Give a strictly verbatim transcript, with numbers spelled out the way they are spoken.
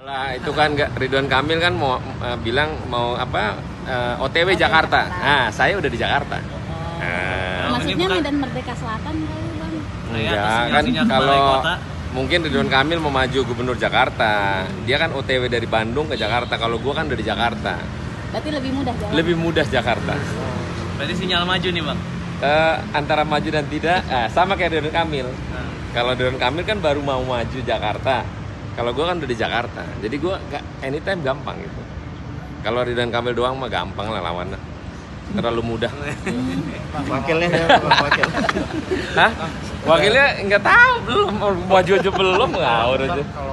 Lah itu kan Ridwan Kamil kan mau uh, bilang mau apa uh, O T W Jakarta. Nah, saya udah di Jakarta. Oh. Nah, maksudnya Medan Merdeka Selatan kali, Bang. Enggak, kan kalau mungkin Ridwan Kamil mau maju gubernur Jakarta, dia kan O T W dari Bandung ke Jakarta. Kalau gua kan dari Jakarta. Berarti lebih mudah jalan. Lebih mudah Jakarta. Berarti sinyal maju nih, Bang. Uh, antara maju dan tidak, uh, sama kayak Ridwan Kamil. Nah. Kalau Ridwan Kamil kan baru mau maju Jakarta. Kalau gue kan udah di Jakarta, jadi gue gak anytime gampang gitu. Kalau Ridwan Kamil doang mah gampang lah lawannya, terlalu mudah. Wakilnya ya, wakil. Hah? Wakilnya nggak tahu belum, maju aja belum nggak urus.